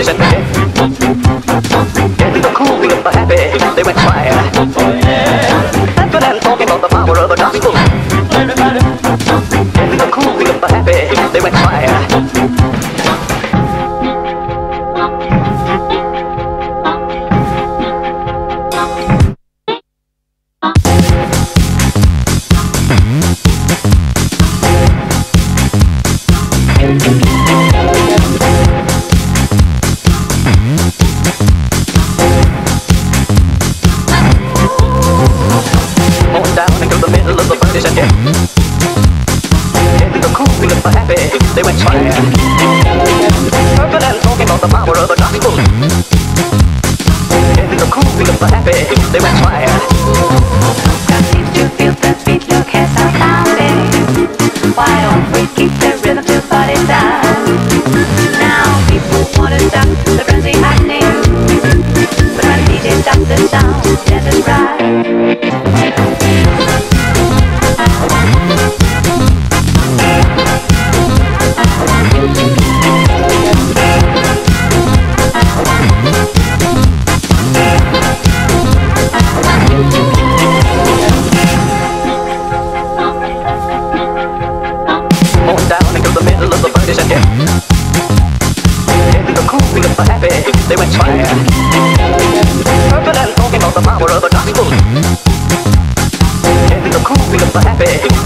is at night. The cool being the happy, they went fire. Oh, yeah. And then talking about the power of the gospel. Everybody. The cool being the happy,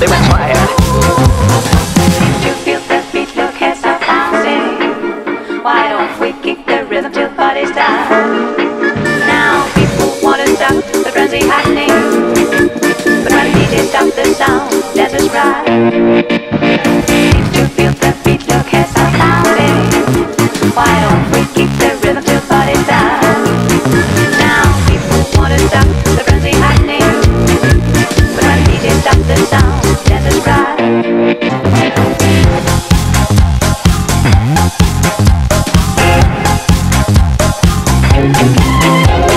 they went fire.